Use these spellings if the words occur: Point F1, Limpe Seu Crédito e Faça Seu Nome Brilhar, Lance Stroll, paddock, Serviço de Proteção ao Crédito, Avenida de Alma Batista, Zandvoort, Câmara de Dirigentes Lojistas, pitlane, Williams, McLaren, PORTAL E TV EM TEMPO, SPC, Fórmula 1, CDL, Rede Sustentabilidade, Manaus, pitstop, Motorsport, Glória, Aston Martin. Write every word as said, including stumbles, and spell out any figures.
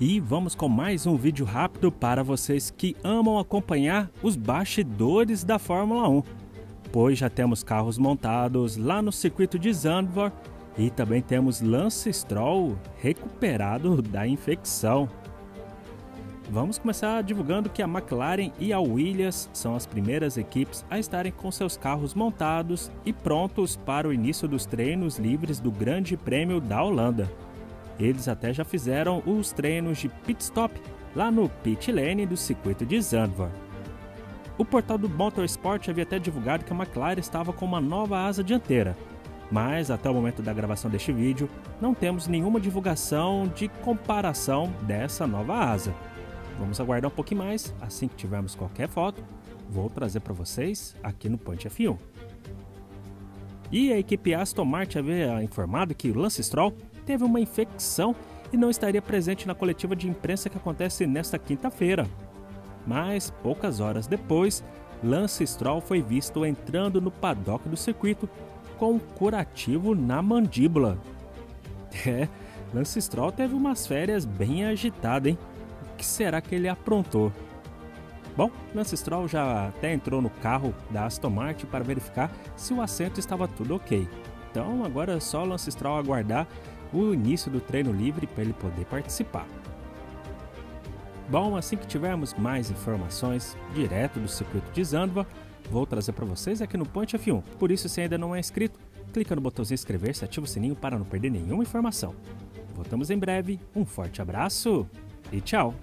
E vamos com mais um vídeo rápido para vocês que amam acompanhar os bastidores da Fórmula um, pois já temos carros montados lá no circuito de Zandvoort e também temos Lance Stroll recuperado da infecção. Vamos começar divulgando que a McLaren e a Williams são as primeiras equipes a estarem com seus carros montados e prontos para o início dos treinos livres do Grande Prêmio da Holanda. Eles até já fizeram os treinos de pit stop lá no pit lane do circuito de Zandvoort. O portal do Motorsport havia até divulgado que a McLaren estava com uma nova asa dianteira, mas até o momento da gravação deste vídeo não temos nenhuma divulgação de comparação dessa nova asa. Vamos aguardar um pouquinho mais, assim que tivermos qualquer foto, vou trazer para vocês aqui no Point F um. E a equipe Aston Martin havia informado que Lance Stroll teve uma infecção e não estaria presente na coletiva de imprensa que acontece nesta quinta-feira. Mas, poucas horas depois, Lance Stroll foi visto entrando no paddock do circuito com um curativo na mandíbula. É, Lance Stroll teve umas férias bem agitadas, hein? Que será que ele aprontou? Bom, Lance Stroll já até entrou no carro da Aston Martin para verificar se o assento estava tudo ok. Então agora é só Lance Stroll aguardar o início do treino livre para ele poder participar. Bom, assim que tivermos mais informações direto do circuito de Zandvoort, vou trazer para vocês aqui no Point F um. Por isso, se ainda não é inscrito, clica no botãozinho inscrever-se, ativa o sininho para não perder nenhuma informação. Voltamos em breve, um forte abraço! E tchau!